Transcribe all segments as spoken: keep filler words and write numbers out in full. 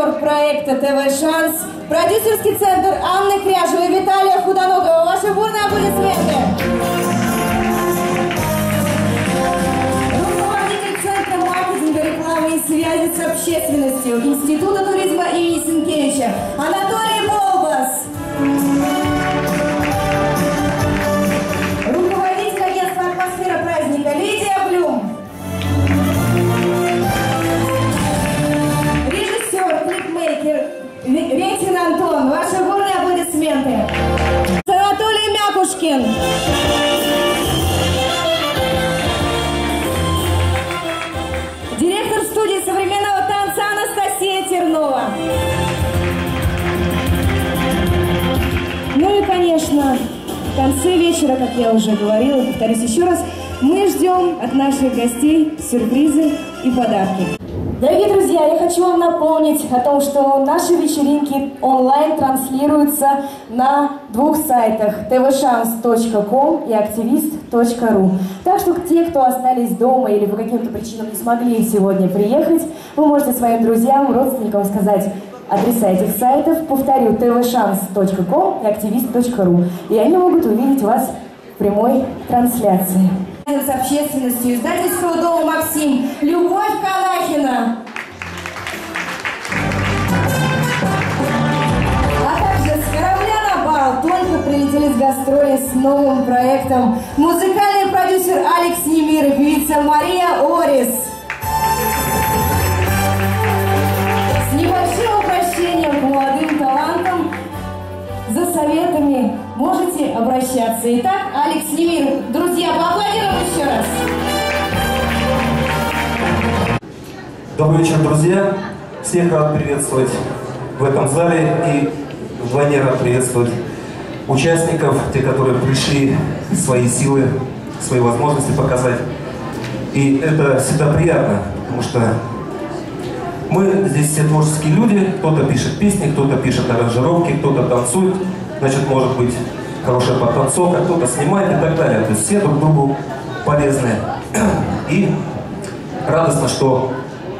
партнер проекта ТВ Шанс, продюсерский центр Анны Кряжевой и Виталия Худаногова. Ваши бурные аплодисменты. Руководитель центра маркетинга, рекламы и связи с общественностью Института туризма имени Сенкевича Анатолий Болбас. Руководитель агентства «Атмосфера праздника» Лидия Блюм. Рейтинг Антон, ваши бурные аплодисменты. Анатолий Мякушкин. Директор студии современного танца Анастасия Тернова. Ну и, конечно, в конце вечера, как я уже говорила, повторюсь еще раз, мы ждем от наших гостей сюрпризы и подарки. Дорогие друзья, я хочу вам напомнить о том, что наши вечеринки онлайн транслируются на двух сайтах ти ви шанс точка ком и активист точка ру. Так что те, кто остались дома или по каким-то причинам не смогли сегодня приехать, вы можете своим друзьям, родственникам сказать адреса этих сайтов, повторю, ти ви шанс точка ком и активист точка ру. И они могут увидеть вас в прямой трансляции. С общественностью издательского дома «Максим» Любовь Конахина, а также с корабля на бал только прилетели с гастролей с новым проектом музыкальный продюсер Алекс Немир и певица Мария Орис. С небольшим упрощением молодым талантом за советами можете обращаться. Итак, Алекс Немир. Друзья, поаплодируем еще раз. Добрый вечер, друзья. Всех рад приветствовать в этом зале и вдвойне рад приветствовать участников, те, которые пришли свои силы, свои возможности показать. И это всегда приятно, потому что мы здесь все творческие люди, кто-то пишет песни, кто-то пишет аранжировки, кто-то танцует, значит, может быть, хорошая подтанцовка, кто-то снимает и так далее. То есть все друг другу полезны. И радостно, что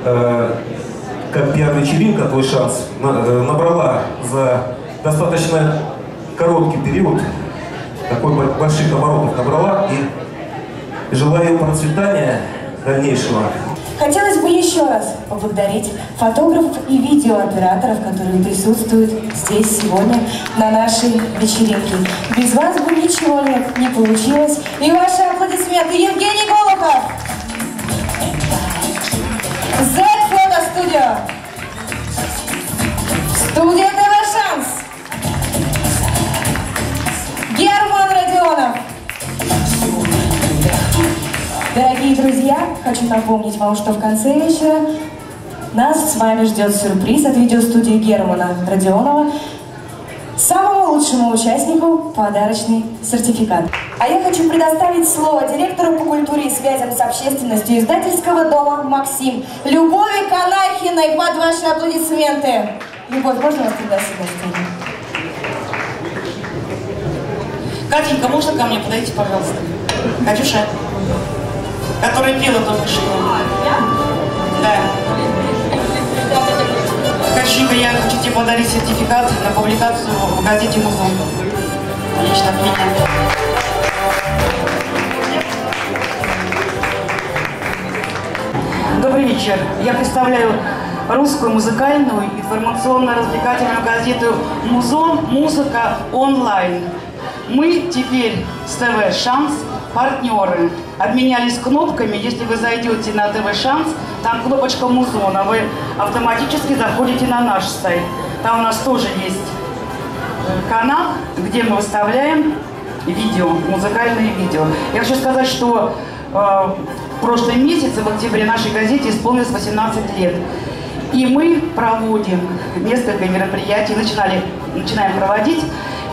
э, как пиар-вечеринка «Твой шанс» набрала за достаточно короткий период, такой больших оборотов набрала, и желаю процветания дальнейшего. Хотелось бы еще раз поблагодарить фотографов и видеооператоров, которые присутствуют здесь сегодня на нашей вечеринке. Без вас бы ничего не получилось. И ваши аплодисменты, Евгений Голохов, Z-фотостудио, студия ТВ Шанс, Герман Родионов. Дорогие друзья, хочу напомнить вам, что в конце вечера нас с вами ждет сюрприз от видеостудии Германа Родионова. Самому лучшему участнику подарочный сертификат. А я хочу предоставить слово директору по культуре и связям с общественностью издательского дома «Максим» Любови Конахиной под ваши аплодисменты. Любовь, можно вас пригласить на сцену? Катенька, можно ко мне подойти, пожалуйста? Катюша, которая пела только что. Да. Катюшенька, я хочу тебе подарить сертификат на публикацию в газете «Музон». Лично от меня. Добрый вечер. Я представляю русскую музыкальную информационно-развлекательную газету «Музон. Музыка онлайн». Мы теперь с ТВ «Шанс» партнеры. Обменялись кнопками. Если вы зайдете на ТВ «Шанс», там кнопочка «Музона», вы автоматически заходите на наш сайт. Там у нас тоже есть канал, где мы выставляем видео, музыкальные видео. Я хочу сказать, что э, в прошлом месяце, в октябре, нашей газете исполнилось восемнадцать лет. И мы проводим несколько мероприятий, начинали, начинаем проводить.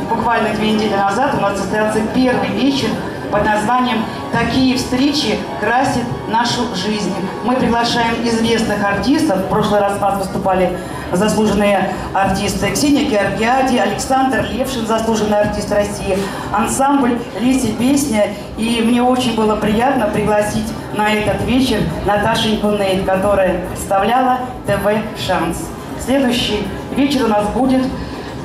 Буквально две недели назад у нас состоялся первый вечер под названием «Такие встречи красят нашу жизнь». Мы приглашаем известных артистов. В прошлый раз у нас выступали заслуженные артисты Ксения Георгиади, Александр Левшин, заслуженный артист России, ансамбль «Леся, песня». И мне очень было приятно пригласить на этот вечер Наташеньку Нейт, которая представляла ТВ «Шанс». Следующий вечер у нас будет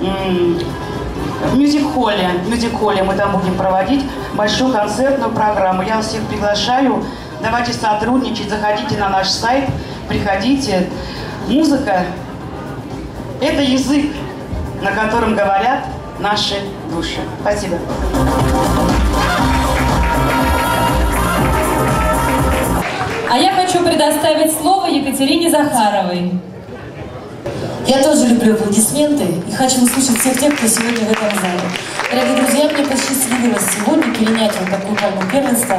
в мюзик-холле. В мюзик-холле мы там будем проводить большую концертную программу. Я вас всех приглашаю. Давайте сотрудничать. Заходите на наш сайт, приходите. Музыка – это язык, на котором говорят наши души. Спасибо. А я хочу предоставить слово Екатерине Захаровой. Я тоже люблю аплодисменты и хочу услышать всех тех, кто сегодня в этом зале. Дорогие друзья, мне посчастливилось сегодня перенять вот такую пальму первенства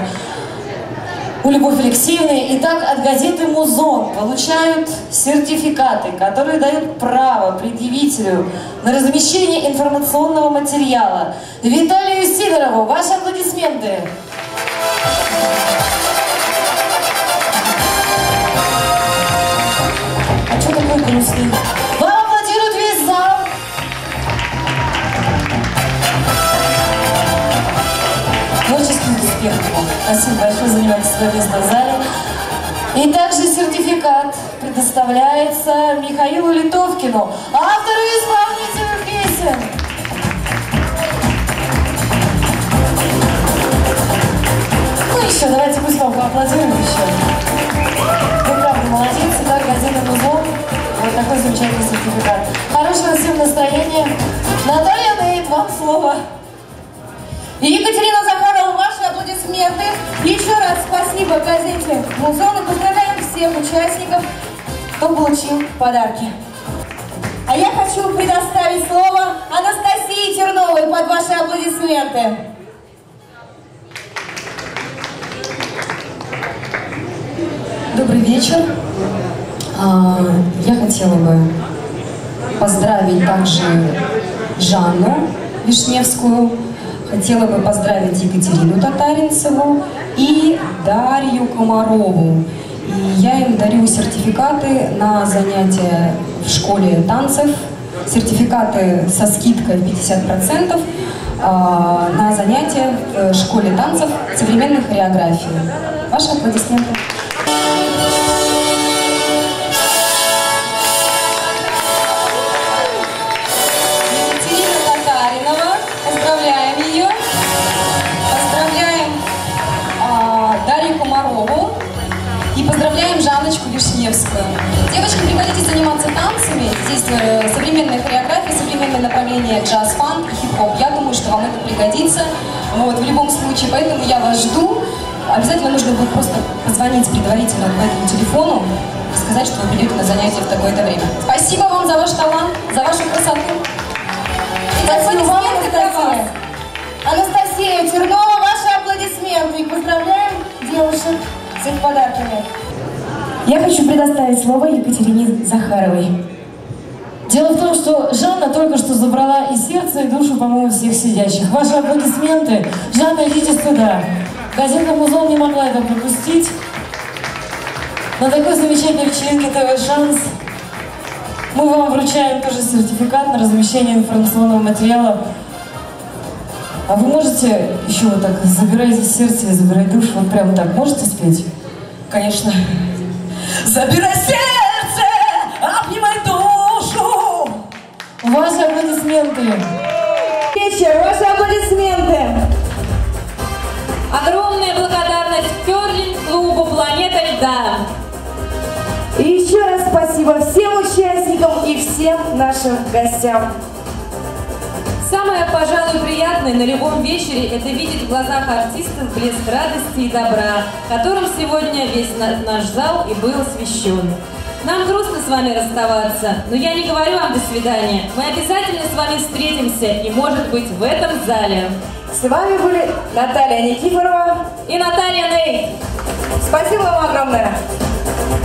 у Любовь Алексеевны. Итак, от газеты «Музон» получают сертификаты, которые дают право предъявителю на размещение информационного материала. Виталию Сидорову ваши аплодисменты. А что такое грустный? Вам аплодирует весь зал. Творческих успехов. Спасибо большое, занимайте свое место в зале. И также сертификат предоставляется Михаилу Литовкину, автору и исполнителю песен. Ну еще, давайте пусть вам поаплодируем еще. Вы правда молодец, да, газета «Музон». Вот такой замечательный сертификат. Хорошего всем настроения. Наталья Нейт, вам слово. Екатерина Захарова, ваши аплодисменты. Еще раз спасибо газете «Музон» и поздравляем всех участников, кто получил подарки. А я хочу предоставить слово Анастасии Черновой под ваши аплодисменты. Добрый вечер. Я хотела бы поздравить также Жанну Вишневскую, хотела бы поздравить Екатерину Татаринцеву и Дарью Комарову. И я им дарю сертификаты на занятия в школе танцев, сертификаты со скидкой пятьдесят процентов на занятия в школе танцев современной хореографии. Ваши аплодисменты. Вишневскую. Девочки, приходите заниматься танцами. Здесь э, современная хореография, современное направление джаз-фанк и хип-хоп. Я думаю, что вам это пригодится. Вот, в любом случае, поэтому я вас жду. Обязательно нужно будет просто позвонить предварительно по этому телефону и сказать, что вы придете на занятия в такое-то время. Спасибо вам за ваш талант, за вашу красоту. И спасибо вам, Анастасия. Анастасия Чернова, ваши аплодисменты. И поздравляем девушек с их подарками. Я хочу предоставить слово Екатерине Захаровой. Дело в том, что Жанна только что забрала и сердце, и душу, по-моему, всех сидящих. Ваши аплодисменты. Жанна, идите сюда. Газета «Музон» не могла это пропустить. На такой замечательной вечеринке ТВ «Шанс» мы вам вручаем тоже сертификат на размещение информационного материала. А вы можете еще вот так забирать сердце и забирать душу, вот прям так можете спеть? Конечно. Забирай сердце, обнимай душу. Ваши аплодисменты. Вечер, ваши аплодисменты. Огромная благодарность кёрлинг-клубу «Планета Льда». И еще раз спасибо всем участникам и всем нашим гостям. Самое, пожалуй, приятное на любом вечере – это видеть в глазах артистов блеск радости и добра, которым сегодня весь наш зал и был освещен. Нам грустно с вами расставаться, но я не говорю вам «до свидания». Мы обязательно с вами встретимся и, может быть, в этом зале. С вами были Наталья Никифорова и Наталья Нейт. Спасибо вам огромное!